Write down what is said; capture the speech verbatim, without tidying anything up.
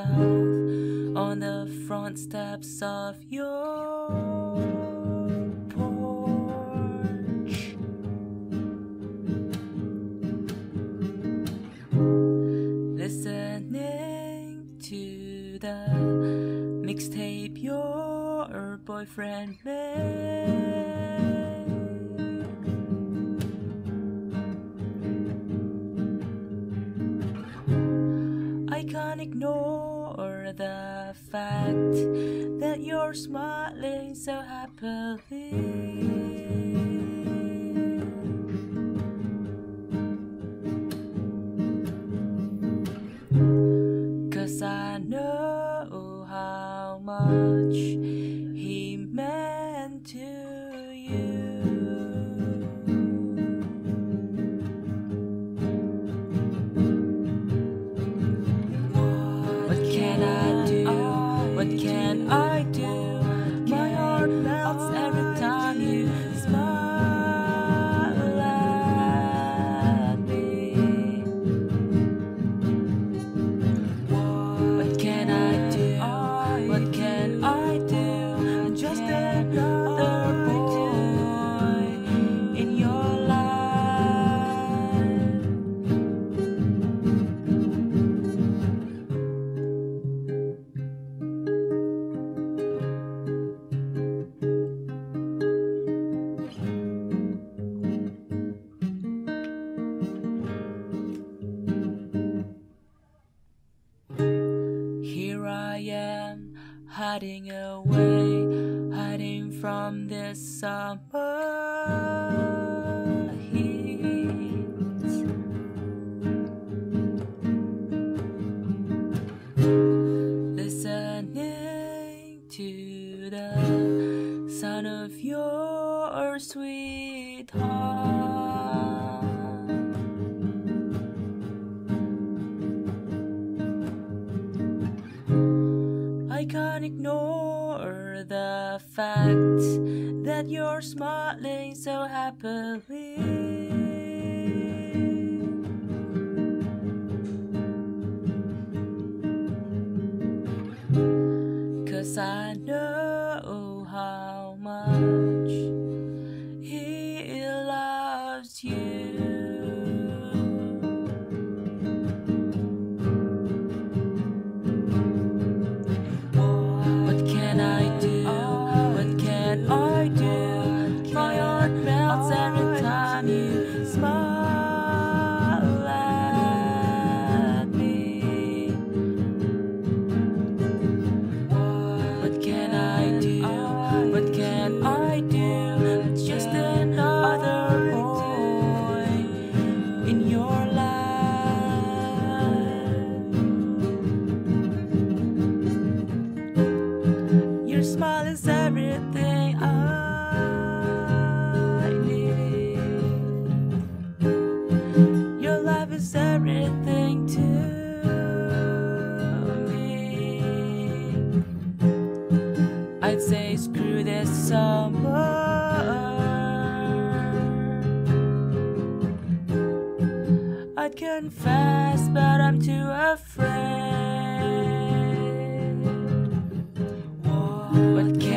south on the front steps of your porch. Listening to the mixtape your boyfriend made. I can't ignore the fact that you're smiling so happily. Cause I know how much he meant to you. What can I do? My heart melts every time you smile at me. What can I do? What can I do? I'm just another boy in your hiding away, hiding from this summer heat. Listening to the sound of your sweetheart. I can't ignore the fact that you're smiling so happily. Cause I know how much he loves you. Every time you smile at me. What can I do? What can I do? It's just another boy in your life. Your smile is everything I everything to me. I'd say screw this summer. I'd confess, but I'm too afraid. What can